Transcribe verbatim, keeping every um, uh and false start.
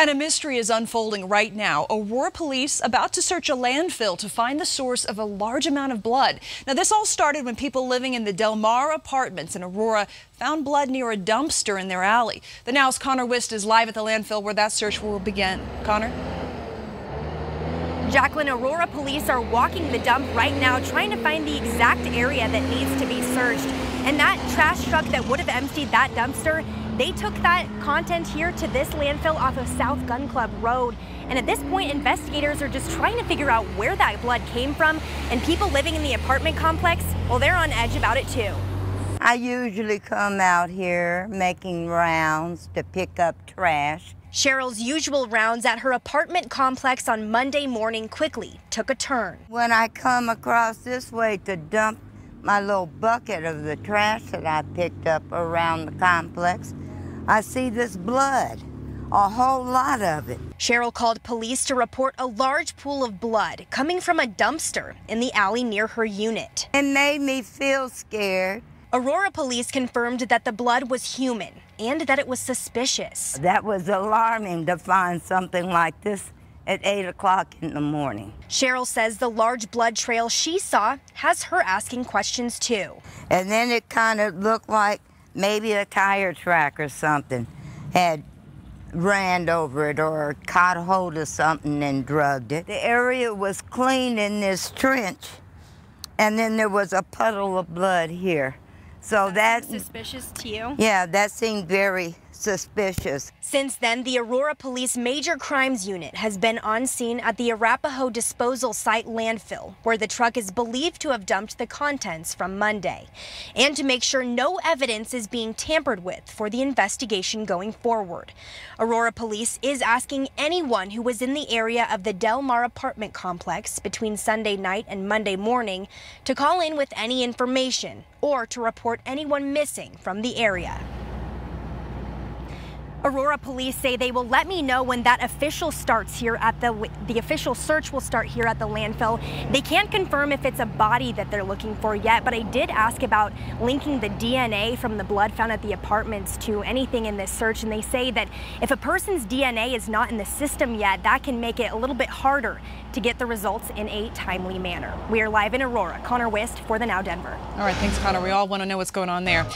And a mystery is unfolding right now. Aurora Police about to search a landfill to find the source of a large amount of blood. Now, this all started when people living in the Del Mar apartments in Aurora found blood near a dumpster in their alley. The Now's Connor Wist is live at the landfill where that search will begin. Connor? Jacqueline, Aurora Police are walking the dump right now, trying to find the exact area that needs to be searched. And that trash truck that would have emptied that dumpster, they took that content here to this landfill off of South Gun Club Road. And at this point, investigators are just trying to figure out where that blood came from. And people living in the apartment complex, well, they're on edge about it too. I usually come out here making rounds to pick up trash. Cheryl's usual rounds at her apartment complex on Monday morning quickly took a turn. When I come across this way to dump my little bucket of the trash that I picked up around the complex, I see this blood, a whole lot of it. Cheryl called police to report a large pool of blood coming from a dumpster in the alley near her unit. It made me feel scared. Aurora Police confirmed that the blood was human and that it was suspicious. That was alarming to find something like this at eight o'clock in the morning. Cheryl says the large blood trail she saw has her asking questions too. And then it kind of looked like maybe a tire track or something had ran over it or caught hold of something and drugged it. The area was clean in this trench, and then there was a puddle of blood here. So that's suspicious to you? Yeah, that seemed very suspicious. Since then, the Aurora Police Major Crimes Unit has been on scene at the Arapahoe Disposal Site Landfill, where the truck is believed to have dumped the contents from Monday, and to make sure no evidence is being tampered with for the investigation going forward. Aurora Police is asking anyone who was in the area of the Del Mar apartment complex between Sunday night and Monday morning to call in with any information or to report anyone missing from the area. Aurora Police say they will let me know when that official starts here at the, the official search will start here at the landfill. They can't confirm if it's a body that they're looking for yet, but I did ask about linking the D N A from the blood found at the apartments to anything in this search, and they say that if a person's D N A is not in the system yet, that can make it a little bit harder to get the results in a timely manner. We are live in Aurora. Connor Wist for the Now Denver. All right, thanks, Connor. We all want to know what's going on there.